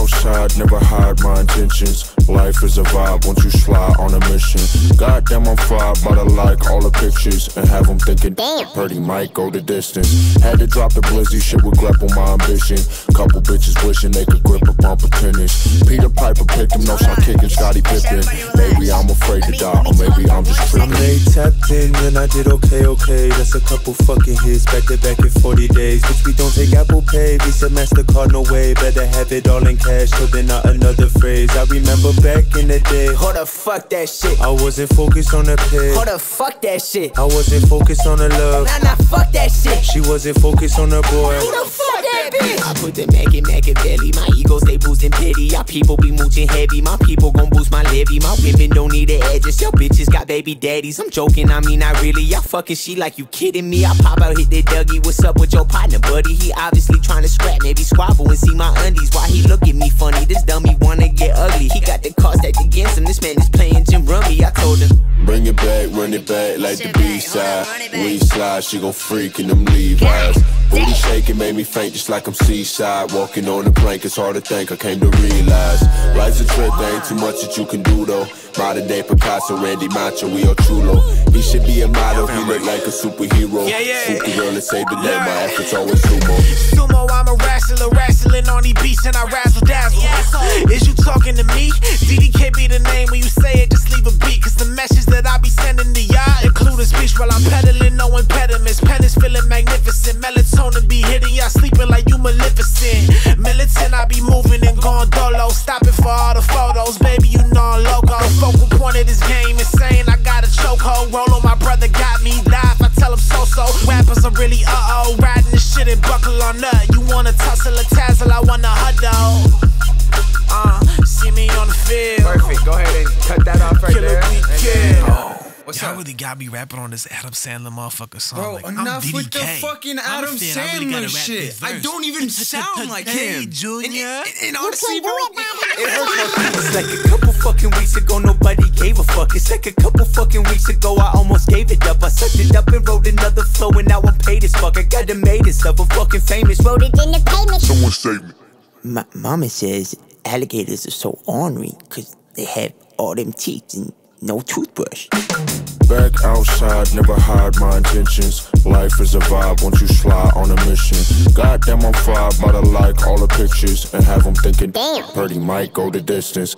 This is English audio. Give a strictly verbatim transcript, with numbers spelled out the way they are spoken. outside, never hide my intentions. Life is a vibe, won't you slide on a mission. Goddamn, I'm fly, but I like all the pictures and have them thinking, damn, Purdy might go the distance. Had to drop the blizzy, shit would grapple my ambition. Couple bitches wishing they could grip a bump of tennis. Peter Piper picked him, no shot kicking, Scotty Pippen. Maybe I'm afraid to die, or maybe I'm just tripping. They tapped in and I did okay, okay. That's a couple fucking hits, back to back in forty days. Bitch, we don't take Apple Pay, Visa, MasterCard, no way. Better have it all in cash, so then not another phrase. I remember back in the day, hold the fuck that shit. I wasn't focused on the pay, hold the fuck that shit. I wasn't focused on the love, nah, nah, fuck that shit. She wasn't focused on her boy, who the fuck that bitch? I put the Mac in Machiavelli, my egos they boosting pity. Our people be mooching heavy, my people gon' boost my levy. My women don't need the edges, your bitches got baby daddies. I'm joking, I mean not really, y'all fucking shit like you kidding me. I pop out, hit that Dougie, what's up with your partner, buddy? He obviously trying to scrap, maybe squabble and see my undies. Why he look at me funny, this dummy wanna get ugly. He got the cards stacked against him, this man is playing Jim Rummy, I told him. Bring it back, run it back like the B-side. We slide, she gon' freak in them Levi's. Booty shaking, made me faint just like I'm seaside. Walking on the plank, it's hard to think, I came to realize life's a trip, there ain't too much that you can do though. Modern day Picasso, Randy Macho, we are Chulo. He should be a model, he look like a superhero. Yeah, yeah. Supergirl and save the day, my outfit's always sumo. Sumo, I'm a wrestler, wrestling on these beats and I razzle dazzle. Is you talking to me? D D K be the name, when you say it, just leave a beat. Cause the message that I be sending to y'all including speech while I'm peddling, no impediments. Pen is feeling magnificent, melatonin be hitting y'all sleeping like you Maleficent. Militant, I be moving and going dolo, stopping for all the photos, baby you know I'm loco. The focal point of this game insane, I got a chokehold. Roll on my brother, got me live, I tell him so-so. Rappers are really uh-oh, riding this shit and buckle on up. You wanna tussle or tazzle, I wanna huddle. Uh, see me on the field. Perfect, go ahead and cut that off right there. Y'all really got me rapping on this Adam Sandler motherfucker song. Bro, like, enough I'm with the fucking Adam Sandler really shit. I don't even sound like him. Hey, Junior. And, and, and honestly, bro, it hurts. It's like a couple fucking weeks ago, nobody gave a fuck. It's like a couple fucking weeks ago, I almost gave it up. I sucked it up and wrote another flow, and now I'm paid as fuck. I got the maidens up, I'm fucking famous. Wrote it in the payment. Someone save me. My mama says alligators are so ornery because they have all them teeth and no toothbrush. Back outside, never hide my intentions. Life is a vibe, won't you slide on a mission. Goddamn, I'm fly, but I like all the pictures and have them thinking, damn, Purdy might go the distance.